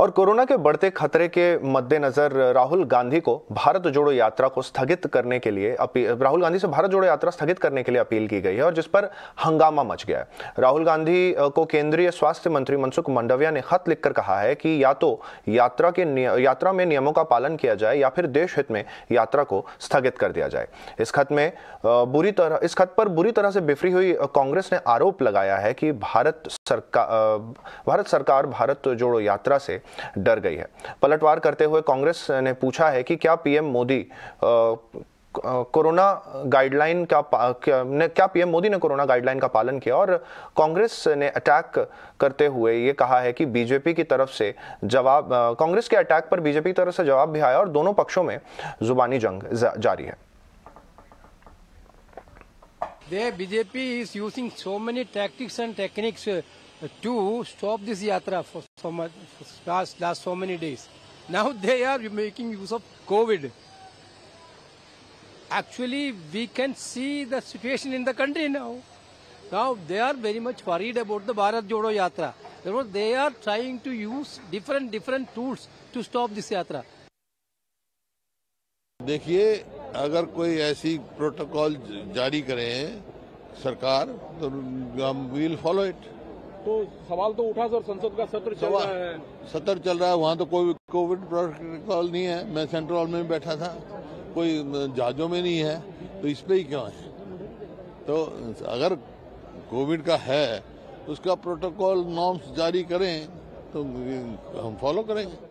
और कोरोना के बढ़ते खतरे के मद्देनजर राहुल गांधी को भारत जोड़ो यात्रा को स्थगित करने के लिए राहुल गांधी से भारत जोड़ो यात्रा स्थगित करने के लिए अपील की गई है और जिस पर हंगामा मच गया है। राहुल गांधी को केंद्रीय स्वास्थ्य मंत्री मनसुख मांडविया ने खत लिखकर कहा है कि या तो यात्रा में नियमों का पालन किया जाए या फिर देश हित में यात्रा को स्थगित कर दिया जाए। इस खत पर बुरी तरह से बिफरी हुई कांग्रेस ने आरोप लगाया है कि भारत सरकार भारत जोड़ो यात्रा से डर गई है। पलटवार करते हुए कांग्रेस ने पूछा है कि क्या पीएम मोदी कोरोना गाइडलाइन का पालन किया, और कांग्रेस ने अटैक करते हुए ये कहा है कि कांग्रेस के अटैक पर बीजेपी की तरफ से जवाब भी आया और दोनों पक्षों में जुबानी जंग जारी है। BJP is using so many tactics and techniques to stop this yatra for so much last so many days. Now they are making use of COVID. Actually, we can see the situation in the country now. Now they are very much worried about the Bharat Jodo Yatra. Therefore, they are trying to use different tools to stop this yatra. देखिए, अगर कोई ऐसी protocol जारी करें सरकार, तो हम will follow it. तो सवाल तो उठा सर, संसद का सत्र चल रहा है, वहाँ तो कोई कोविड प्रोटोकॉल नहीं है। मैं सेंट्रल हॉल में बैठा था, कोई जहाजों में नहीं है, तो इस पे ही क्यों है? तो अगर कोविड का है, उसका प्रोटोकॉल नॉर्म्स जारी करें तो हम फॉलो करेंगे।